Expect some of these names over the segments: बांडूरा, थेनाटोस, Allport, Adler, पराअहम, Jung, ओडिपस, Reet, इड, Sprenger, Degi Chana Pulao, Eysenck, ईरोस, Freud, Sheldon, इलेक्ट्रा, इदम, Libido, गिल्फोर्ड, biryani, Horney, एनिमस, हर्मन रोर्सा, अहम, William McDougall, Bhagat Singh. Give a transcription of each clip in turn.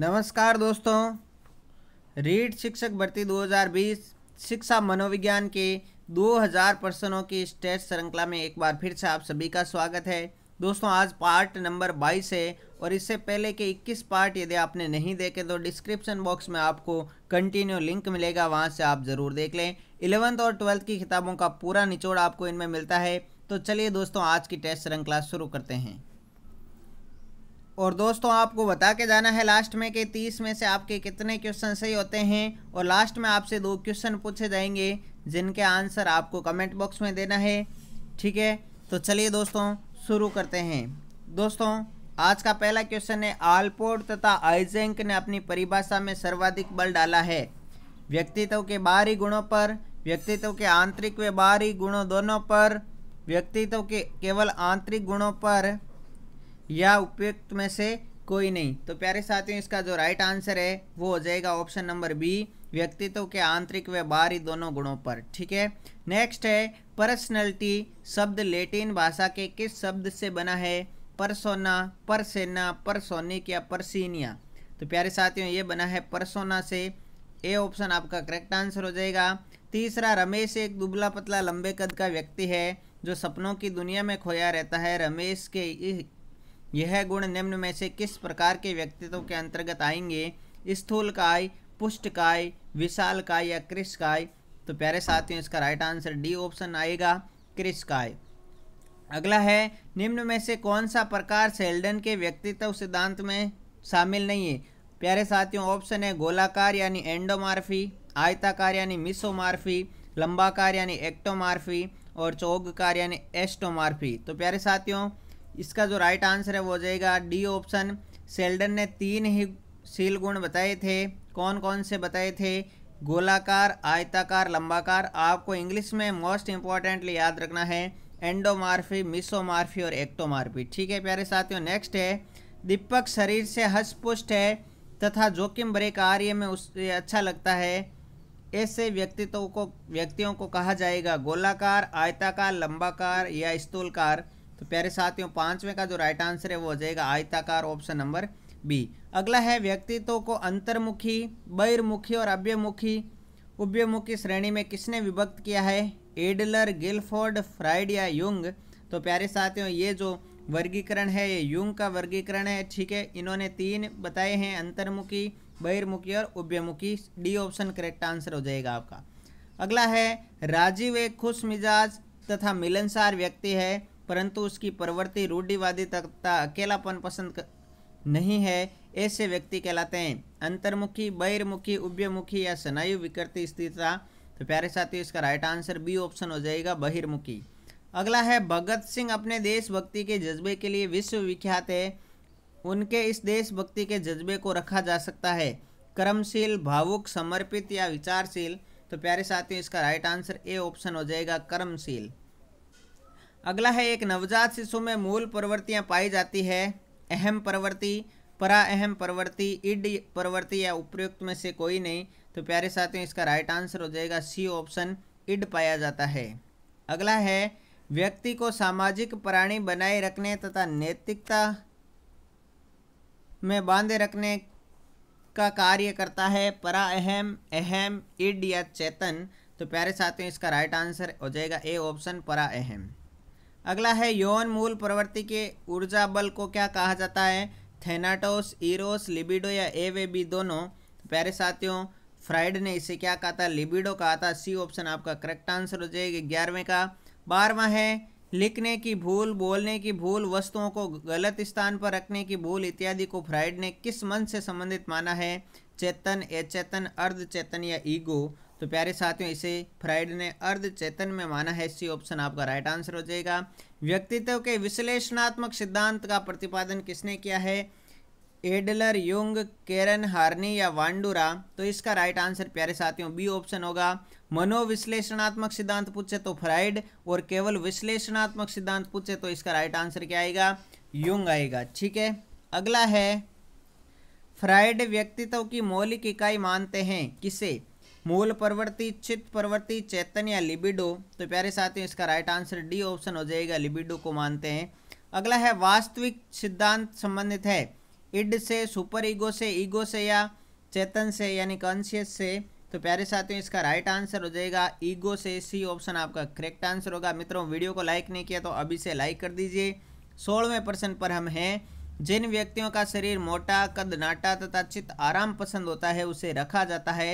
नमस्कार दोस्तों, रीट शिक्षक भर्ती 2020 शिक्षा मनोविज्ञान के 2000 प्रश्नों की टेस्ट श्रृंखला में एक बार फिर से आप सभी का स्वागत है। दोस्तों आज पार्ट नंबर 22 है और इससे पहले के 21 पार्ट यदि आपने नहीं देखे तो डिस्क्रिप्शन बॉक्स में आपको कंटिन्यू लिंक मिलेगा, वहां से आप ज़रूर देख लें। 11th और 12th की किताबों का पूरा निचोड़ आपको इनमें मिलता है। तो चलिए दोस्तों आज की टेस्ट श्रृंखला शुरू करते हैं। और दोस्तों आपको बता के जाना है लास्ट में कि 30 में से आपके कितने क्वेश्चन सही होते हैं और लास्ट में आपसे 2 क्वेश्चन पूछे जाएंगे जिनके आंसर आपको कमेंट बॉक्स में देना है, ठीक है। तो चलिए दोस्तों शुरू करते हैं। दोस्तों आज का पहला क्वेश्चन है, आलपोर्ट तथा आइजेंक ने अपनी परिभाषा में सर्वाधिक बल डाला है व्यक्तित्व के बाहरी गुणों पर, व्यक्तित्व के आंतरिक व बाहरी गुणों दोनों पर, व्यक्तित्व के केवल आंतरिक गुणों पर, या उपयुक्त में से कोई नहीं। तो प्यारे साथियों इसका जो राइट आंसर है वो हो जाएगा ऑप्शन नंबर बी, व्यक्तित्व के आंतरिक व बाहरी दोनों गुणों पर, ठीक है। नेक्स्ट है, पर्सनैलिटी शब्द लैटिन भाषा के किस शब्द से बना है? परसोना, परसेना, परसोनिक या परसीनिया। तो प्यारे साथियों ये बना है परसोना से। ए ऑप्शन आपका करेक्ट आंसर हो जाएगा। तीसरा, रमेश एक दुबला पतला लंबे कद का व्यक्ति है जो सपनों की दुनिया में खोया रहता है। रमेश के यह गुण निम्न में से किस प्रकार के व्यक्तित्व के अंतर्गत आएंगे? स्थूलकाय, पुष्टकाय, विशालकाय या कृशकाय। तो प्यारे साथियों इसका राइट आंसर डी ऑप्शन आएगा, कृशकाय। अगला है, निम्न में से कौन सा प्रकार शेल्डन के व्यक्तित्व सिद्धांत में शामिल नहीं है? प्यारे साथियों ऑप्शन है, गोलाकार यानी एंडोमॉर्फी, आयताकार यानी मिसोमॉर्फी, लंबाकार यानी एक्टोमॉर्फी और चौगकार यानी एस्टोमॉर्फी। तो प्यारे साथियों इसका जो राइट आंसर है वो हो जाएगा डी ऑप्शन। शेल्डन ने 3 ही शील गुण बताए थे। कौन कौन से बताए थे? गोलाकार, आयताकार, लंबाकार। आपको इंग्लिश में मोस्ट इम्पॉर्टेंटली याद रखना है एंडोमॉर्फी, मिसोमॉर्फी और एक्टोमॉर्फी, ठीक है प्यारे साथियों। नेक्स्ट है, दीपक शरीर से हष्टपुष्ट है तथा जोखिम भरे कार्य में उसे अच्छा लगता है, ऐसे व्यक्तियों को कहा जाएगा गोलाकार, आयताकार, लंबाकार या स्थूलकार। तो प्यारे साथियों 5वें का जो राइट आंसर है वो हो जाएगा आयताकार, ऑप्शन नंबर बी। अगला है, व्यक्तित्व को अंतर्मुखी, बहिर्मुखी और उभयमुखी श्रेणी में किसने विभक्त किया है? एडलर, गिल्फोर्ड, फ्राइड या युंग। तो प्यारे साथियों ये जो वर्गीकरण है ये युंग का वर्गीकरण है, ठीक है। इन्होंने 3 बताए हैं, अंतर्मुखी, बहिर्मुखी और उभयमुखी। डी ऑप्शन करेक्ट आंसर हो जाएगा आपका। अगला है, राजीव एक खुश मिजाज तथा मिलनसार व्यक्ति है परंतु उसकी प्रवृत्ति रूढ़िवादी तथा अकेलापन पसंद नहीं है, ऐसे व्यक्ति कहलाते हैं अंतर्मुखी, बहिर्मुखी, उभयमुखी या स्नायु विकृति स्थिरता। तो प्यारे साथियों इसका राइट आंसर बी ऑप्शन हो जाएगा, बहिर्मुखी। अगला है, भगत सिंह अपने देशभक्ति के जज्बे के लिए विश्वविख्यात है, उनके इस देशभक्ति के जज्बे को रखा जा सकता है कर्मशील, भावुक, समर्पित या विचारशील। तो प्यारे साथियों इसका राइट आंसर ए ऑप्शन हो जाएगा, कर्मशील। अगला है, एक नवजात शिशु में मूल प्रवृत्तियां पाई जाती है, अहम प्रवृत्ति, पराअहम प्रवृत्ति, इड प्रवृत्ति या उपयुक्त में से कोई नहीं। तो प्यारे साथियों इसका राइट आंसर हो जाएगा सी ऑप्शन, इड पाया जाता है। अगला है, व्यक्ति को सामाजिक प्राणी बनाए रखने तथा नैतिकता में बांधे रखने का कार्य करता है पराअहम, अहम, इड या चेतन। तो प्यारे साथियों इसका राइट आंसर हो जाएगा ए ऑप्शन, पराअहम। अगला है, यौन मूल प्रवृत्ति के ऊर्जा बल को क्या कहा जाता है? थेनाटोस, ईरोस, लिबिडो या ए व बी दोनों। प्यारे साथियों फ्राइड ने इसे क्या कहा था? लिबिडो कहा था। सी ऑप्शन आपका करेक्ट आंसर हो जाएगा 11वें का। 12वां है, लिखने की भूल, बोलने की भूल, वस्तुओं को गलत स्थान पर रखने की भूल इत्यादि को फ्राइड ने किस मन से संबंधित माना है? चेतन, अचेतन, अर्धचेतन या ईगो। तो प्यारे साथियों इसे फ्राइड ने अर्ध चेतन में माना है। सी ऑप्शन आपका राइट आंसर हो जाएगा। व्यक्तित्व के विश्लेषणात्मक सिद्धांत का प्रतिपादन किसने किया है? एडलर, युंग, केरन, हार्नी या बांडूरा। तो इसका राइट आंसर प्यारे साथियों बी ऑप्शन होगा। मनोविश्लेषणात्मक सिद्धांत पूछे तो फ्राइड और केवल विश्लेषणात्मक सिद्धांत पूछे तो इसका राइट आंसर क्या आएगा? युंग आएगा, ठीक है। अगला है, फ्राइड व्यक्तित्व की मौलिक इकाई मानते हैं किसे? मूल प्रवृत्ति, चित्त प्रवृत्ति, चेतन या लिबिडो। तो प्यारे साथियों इसका राइट आंसर डी ऑप्शन हो जाएगा, लिबिडो को मानते हैं। अगला है, वास्तविक सिद्धांत संबंधित है इड से, सुपर ईगो से या चेतन से यानी कॉन्शियस से। तो प्यारे साथियों इसका राइट आंसर हो जाएगा ईगो से, सी ऑप्शन आपका करेक्ट आंसर होगा। मित्रों वीडियो को लाइक नहीं किया तो अभी से लाइक कर दीजिए। 16वें प्रश्न पर हम हैं। जिन व्यक्तियों का शरीर मोटा, कद नाटा तथा चित्त आराम पसंद होता है उसे रखा जाता है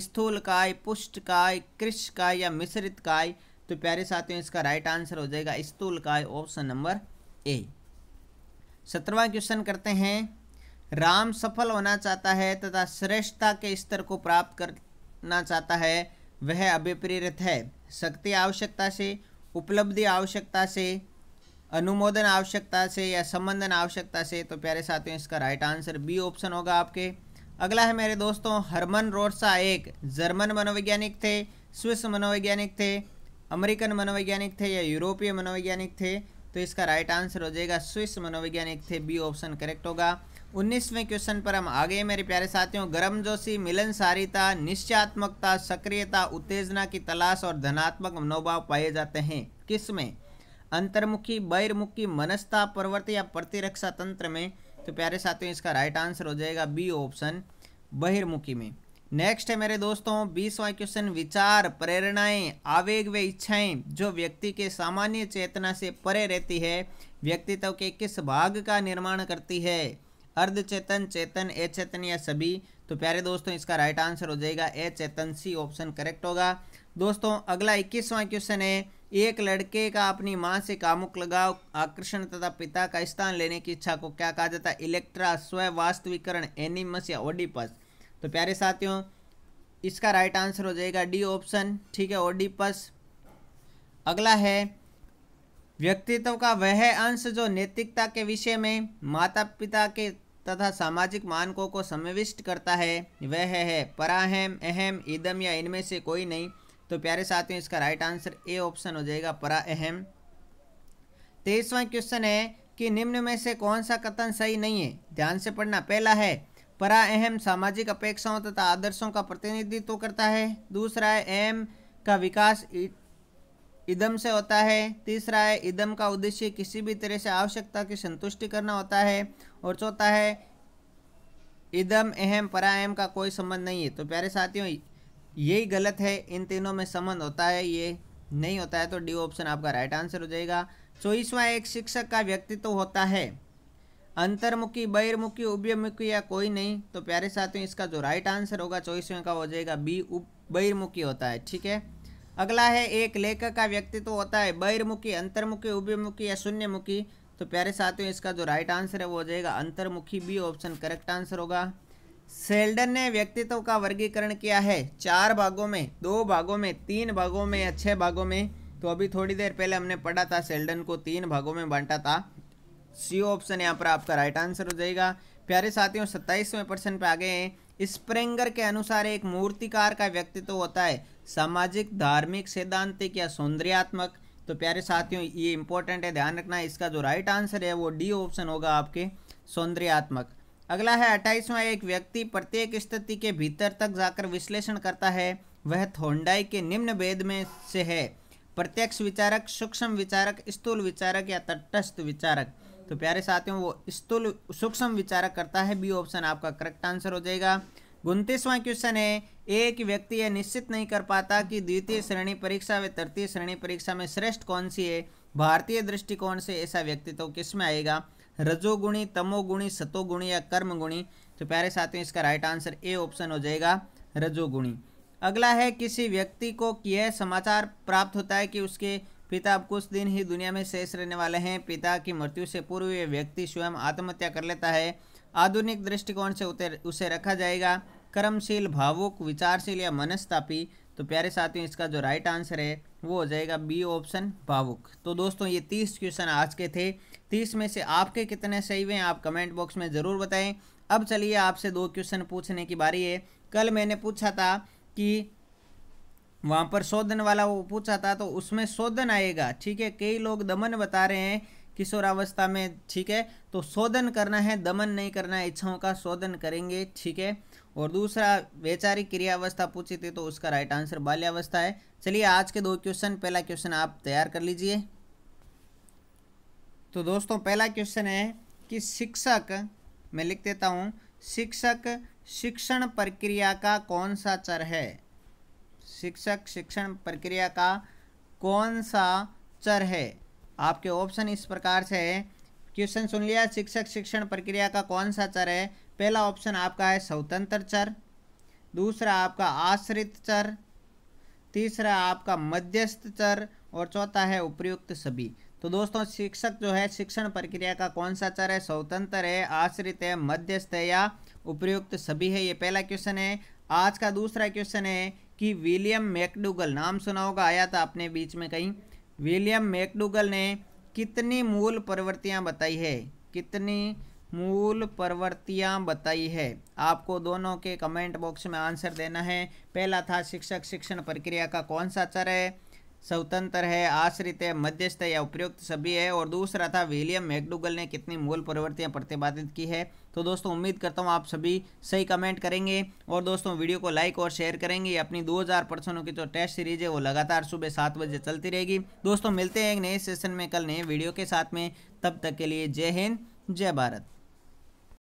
स्थूल काय, पुष्ट काय, कृष काय या मिश्रित काय। तो प्यारे साथियों इसका राइट आंसर हो जाएगा स्थूल काय, ऑप्शन नंबर ए। 17वां क्वेश्चन करते हैं। राम सफल होना चाहता है तथा श्रेष्ठता के स्तर को प्राप्त करना चाहता है, वह अभिप्रेरित है शक्ति आवश्यकता से, उपलब्धि आवश्यकता से, अनुमोदन आवश्यकता से या संबंधन आवश्यकता से। तो प्यारे साथियों इसका राइट आंसर बी ऑप्शन होगा आपके। अगला है मेरे दोस्तों हर्मन रोर्सा एक जर्मन मनोवैज्ञानिक थे, स्विस मनोवैज्ञानिक थे, अमेरिकन मनोवैज्ञानिक थे या यूरोपीय मनोवैज्ञानिक थे। तो इसका राइट आंसर हो जाएगा स्विस मनोवैज्ञानिक थे, बी ऑप्शन करेक्ट होगा। 19वें क्वेश्चन पर हम आ गए मेरे प्यारे साथियों। गर्मजोशी, मिलनसारिता, निश्चयात्मकता, सक्रियता, उत्तेजना की तलाश और धनात्मक मनोभाव पाए जाते हैं किसमें? अंतर्मुखी, बहिर्मुखी, मनस्ता, प्रवृत्ति या प्रतिरक्षा तंत्र में। तो प्यारे साथियों इसका राइट आंसर हो जाएगा बी ऑप्शन बहिर्मुखी में। नेक्स्ट है मेरे दोस्तों 20वां क्वेश्चन। विचार, प्रेरणाएं, आवेग व इच्छाएं जो व्यक्ति के सामान्य चेतना से परे रहती है व्यक्तित्व के किस भाग का निर्माण करती है? अर्धचेतन, चेतन, अचेतन या सभी। तो प्यारे दोस्तों इसका राइट आंसर हो जाएगा अचेतन, सी ऑप्शन करेक्ट होगा। दोस्तों अगला 21वां क्वेश्चन है। एक लड़के का अपनी माँ से कामुक लगाव, आकर्षण तथा पिता का स्थान लेने की इच्छा को क्या कहा जाता है? इलेक्ट्रा, स्व वास्तविकरण, एनिमस या ओडिपस। तो प्यारे साथियों इसका राइट आंसर हो जाएगा डी ऑप्शन, ठीक है, ओडिपस। अगला है व्यक्तित्व का वह अंश जो नैतिकता के विषय में माता पिता के तथा सामाजिक मानकों को समाविष्ट करता है वह है पराहम, अहम, इदम या इनमें से कोई नहीं। तो प्यारे साथियों इसका राइट आंसर ए ऑप्शन हो जाएगा परा अहम। 23वां क्वेश्चन है कि निम्न में से कौन सा कथन सही नहीं है? ध्यान से पढ़ना। पहला है परा अहम सामाजिक अपेक्षाओं तथा आदर्शों का प्रतिनिधित्व करता है। दूसरा है अहम का विकास इदम से होता है। तीसरा है इदम का उद्देश्य किसी भी तरह से आवश्यकता की संतुष्टि करना होता है। और चौथा है इदम अहम परा अहम का कोई संबंध नहीं है। तो प्यारे साथियों यही गलत है, इन तीनों में संबंध होता है, ये नहीं होता है। तो डी ऑप्शन आपका राइट आंसर हो जाएगा। 24वां एक शिक्षक का व्यक्तित्व होता है अंतर्मुखी, बहिर्मुखी, उभयमुखी या कोई नहीं। तो प्यारे साथियों इसका जो राइट आंसर होगा 24वें का हो जाएगा बी, बहिर्मुखी होता है, ठीक है। अगला है एक लेखक का व्यक्तित्व होता है बहिर्मुखी, अंतर्मुखी, उभयमुखी या शून्यमुखी। तो प्यारे साथियों इसका जो राइट आंसर है वो हो जाएगा अंतर्मुखी, बी ऑप्शन करेक्ट आंसर होगा। शेल्डन ने व्यक्तित्व का वर्गीकरण किया है 4 भागों में, 2 भागों में, 3 भागों में या 6 भागों में। तो अभी थोड़ी देर पहले हमने पढ़ा था शेल्डन को 3 भागों में बांटा था। सी ऑप्शन यहाँ पर आपका राइट आंसर हो जाएगा। प्यारे साथियों 27वें प्रश्न पे आ गए हैं। स्प्रेंगर के अनुसार एक मूर्तिकार का व्यक्तित्व होता है सामाजिक, धार्मिक, सैद्धांतिक या सौंदर्यात्मक। तो प्यारे साथियों ये इंपॉर्टेंट है, ध्यान रखना। इसका जो राइट आंसर है वो डी ऑप्शन होगा आपके, सौंदर्यात्मक। अगला है 28वां एक व्यक्ति प्रत्येक स्थिति के भीतर तक जाकर विश्लेषण करता है, वह थोंडाई के निम्न भेद में से है प्रत्यक्ष विचारक, सूक्ष्म विचारक, स्थूल विचारक या तटस्थ विचारक। तो प्यारे साथियों वो स्थूल सूक्ष्म विचारक करता है, बी ऑप्शन आपका करेक्ट आंसर हो जाएगा। 29वां क्वेश्चन है। एक व्यक्ति यह निश्चित नहीं कर पाता कि द्वितीय श्रेणी परीक्षा व तृतीय श्रेणी परीक्षा में श्रेष्ठ कौन सी है, भारतीय दृष्टिकोण से ऐसा व्यक्तित्व किसमें आएगा? रजोगुणी, तमोगुणी, सतोगुणी या कर्मगुणी। तो प्यारे साथियों इसका राइट आंसर ए ऑप्शन हो जाएगा रजोगुणी। अगला है किसी व्यक्ति को यह समाचार प्राप्त होता है कि उसके पिता अब कुछ दिन ही दुनिया में शेष रहने वाले हैं, पिता की मृत्यु से पूर्व यह व्यक्ति स्वयं आत्महत्या कर लेता है, आधुनिक दृष्टिकोण से उसे रखा जाएगा कर्मशील, भावुक, विचारशील या मनस्तापी। तो प्यारे साथियों इसका जो राइट आंसर है वो हो जाएगा बी ऑप्शन भावुक। तो दोस्तों ये 30 क्वेश्चन आज के थे। 30 में से आपके कितने सही हुए आप कमेंट बॉक्स में ज़रूर बताएं। अब चलिए आपसे 2 क्वेश्चन पूछने की बारी है। कल मैंने पूछा था कि वहाँ पर शोधन वाला वो पूछा था, तो उसमें शोधन आएगा, ठीक है। कई लोग दमन बता रहे हैं किशोरावस्था में, ठीक है। तो शोधन करना है, दमन नहीं करना है, इच्छाओं का शोधन करेंगे, ठीक है। और दूसरा वैचारिक क्रियावस्था पूछी थी, तो उसका राइट आंसर बाल्यावस्था है। चलिए आज के 2 क्वेश्चन, पहला क्वेश्चन आप तैयार कर लीजिए। तो दोस्तों पहला क्वेश्चन है कि शिक्षक मैं लिख देता हूँ शिक्षक शिक्षण प्रक्रिया का कौन सा चर है। शिक्षक शिक्षण प्रक्रिया का कौन सा चर है। आपके ऑप्शन इस प्रकार से है, क्वेश्चन सुन लिया, शिक्षक शिक्षण प्रक्रिया का कौन सा चर है। पहला ऑप्शन आपका है स्वतंत्र चर, दूसरा आपका आश्रित चर, तीसरा आपका मध्यस्थ चर और चौथा है उपयुक्त सभी। तो दोस्तों शिक्षक जो है शिक्षण प्रक्रिया का कौन सा चर है, स्वतंत्र है, आश्रित है, मध्यस्थ है या उपयुक्त सभी है। ये पहला क्वेश्चन है। आज का दूसरा क्वेश्चन है कि विलियम मैकडूगल, नाम सुना होगा, आया था अपने बीच में कहीं। विलियम मैकडूगल ने कितनी मूल प्रवृत्तियां बताई है, कितनी मूल प्रवृत्तियां बताई है। आपको दोनों के कमेंट बॉक्स में आंसर देना है। पहला था शिक्षक शिक्षण प्रक्रिया का कौन सा चर है, स्वतंत्र है, आश्रित है, मध्यस्थ है या उपयुक्त सभी है, और दूसरा था विलियम मैकडूगल ने कितनी मूल प्रवृत्तियां प्रतिपादित की है। तो दोस्तों उम्मीद करता हूं आप सभी सही कमेंट करेंगे और दोस्तों वीडियो को लाइक और शेयर करेंगे। अपनी 2000 प्रश्नों की जो टेस्ट सीरीज है वो लगातार सुबह 7 बजे चलती रहेगी। दोस्तों मिलते हैं एक नए सेशन में कल नए वीडियो के साथ में, तब तक के लिए जय हिंद जय भारत।